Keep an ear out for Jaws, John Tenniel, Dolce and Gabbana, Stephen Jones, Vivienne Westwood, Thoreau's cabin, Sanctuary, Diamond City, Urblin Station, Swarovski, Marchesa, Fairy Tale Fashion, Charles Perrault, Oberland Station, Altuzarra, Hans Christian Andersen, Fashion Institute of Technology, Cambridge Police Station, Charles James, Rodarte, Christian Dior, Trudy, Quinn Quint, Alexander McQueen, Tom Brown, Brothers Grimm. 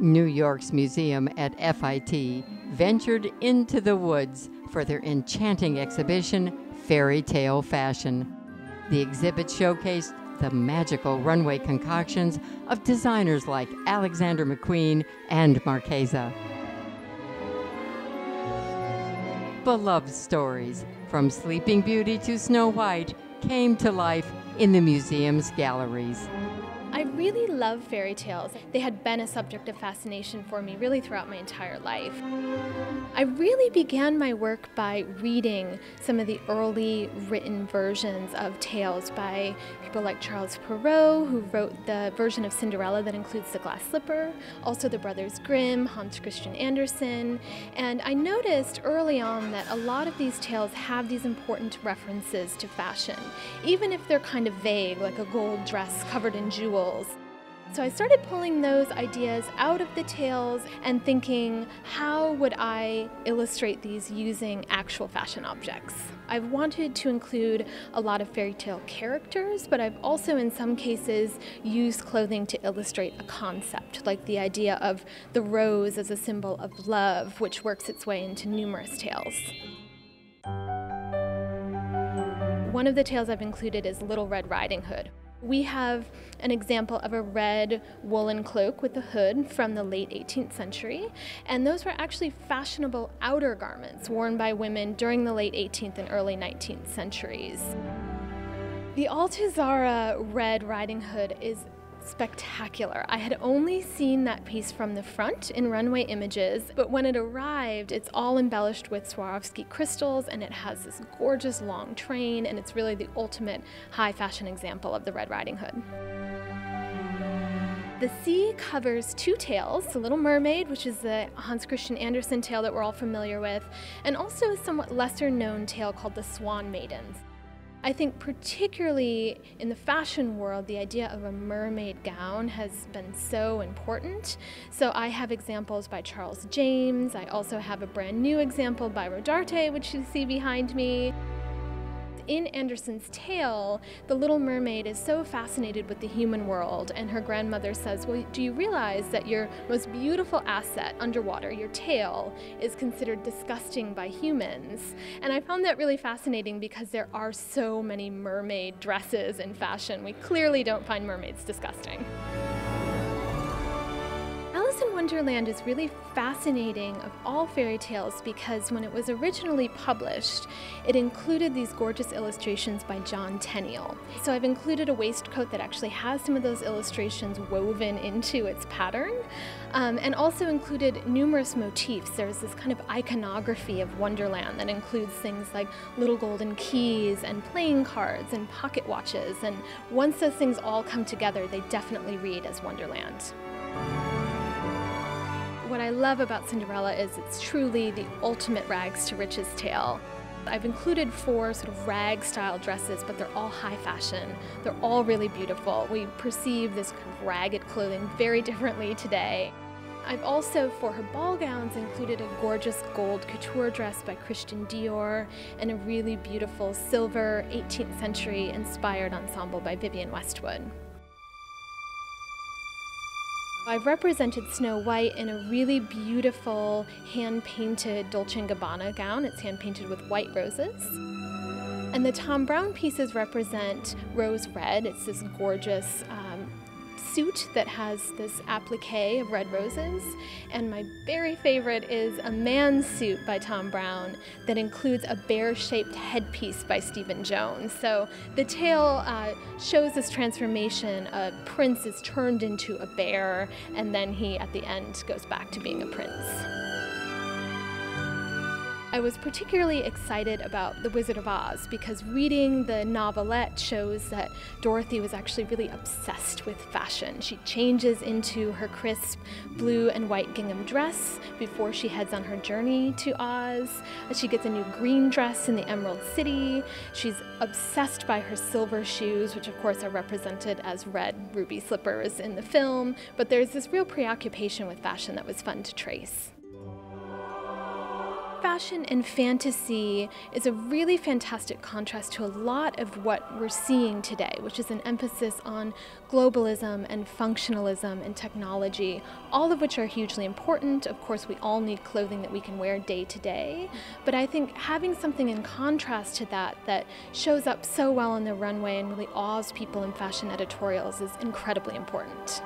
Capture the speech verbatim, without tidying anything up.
New York's museum at F I T ventured into the woods for their enchanting exhibition, Fairy Tale Fashion. The exhibit showcased the magical runway concoctions of designers like Alexander McQueen and Marchesa. Beloved stories, from Sleeping Beauty to Snow White, came to life in the museum's galleries. I really love fairy tales. They had been a subject of fascination for me really throughout my entire life. I really began my work by reading some of the early written versions of tales by people like Charles Perrault, who wrote the version of Cinderella that includes the glass slipper, also the Brothers Grimm, Hans Christian Andersen. And I noticed early on that a lot of these tales have these important references to fashion, even if they're kind of vague, like a gold dress covered in jewels. So I started pulling those ideas out of the tales and thinking, how would I illustrate these using actual fashion objects? I've wanted to include a lot of fairy tale characters, but I've also in some cases used clothing to illustrate a concept, like the idea of the rose as a symbol of love, which works its way into numerous tales. One of the tales I've included is Little Red Riding Hood. We have an example of a red woolen cloak with a hood from the late eighteenth century, and those were actually fashionable outer garments worn by women during the late eighteenth and early nineteenth centuries. The Altuzarra Red Riding Hood is spectacular. I had only seen that piece from the front in runway images, but when it arrived, it's all embellished with Swarovski crystals, and it has this gorgeous long train, and it's really the ultimate high fashion example of the Red Riding Hood. The sea covers two tales, The Little Mermaid, which is the Hans Christian Andersen tale that we're all familiar with, and also a somewhat lesser known tale called The Swan Maidens. I think particularly in the fashion world, the idea of a mermaid gown has been so important. So I have examples by Charles James. I also have a brand new example by Rodarte, which you see behind me. In Andersen's tale, the Little Mermaid is so fascinated with the human world, and her grandmother says, well, do you realize that your most beautiful asset underwater, your tail, is considered disgusting by humans? And I found that really fascinating because there are so many mermaid dresses in fashion. We clearly don't find mermaids disgusting. Alice in Wonderland is really fascinating of all fairy tales because when it was originally published, it included these gorgeous illustrations by John Tenniel. So I've included a waistcoat that actually has some of those illustrations woven into its pattern, um, and also included numerous motifs. There's this kind of iconography of Wonderland that includes things like little golden keys and playing cards and pocket watches, and once those things all come together, they definitely read as Wonderland. What I love about Cinderella is it's truly the ultimate rags to riches tale. I've included four sort of rag-style dresses, but they're all high fashion. They're all really beautiful. We perceive this kind of ragged clothing very differently today. I've also, for her ball gowns, included a gorgeous gold couture dress by Christian Dior and a really beautiful silver eighteenth century inspired ensemble by Vivienne Westwood. I've represented Snow White in a really beautiful hand-painted Dolce and Gabbana gown. It's hand-painted with white roses. And the Tom Brown pieces represent rose red. It's this gorgeous um, suit that has this applique of red roses. And my very favorite is a man's suit by Tom Brown that includes a bear-shaped headpiece by Stephen Jones. So the tale uh, shows this transformation. A prince is turned into a bear, and then he, at the end, goes back to being a prince. I was particularly excited about The Wizard of Oz because reading the novelette shows that Dorothy was actually really obsessed with fashion. She changes into her crisp blue and white gingham dress before she heads on her journey to Oz. She gets a new green dress in the Emerald City. She's obsessed by her silver shoes, which of course are represented as red ruby slippers in the film, but there's this real preoccupation with fashion that was fun to trace. fashion and fantasy is a really fantastic contrast to a lot of what we're seeing today, which is an emphasis on globalism and functionalism and technology, all of which are hugely important. Of course, we all need clothing that we can wear day to day, but I think having something in contrast to that that shows up so well on the runway and really awes people in fashion editorials is incredibly important.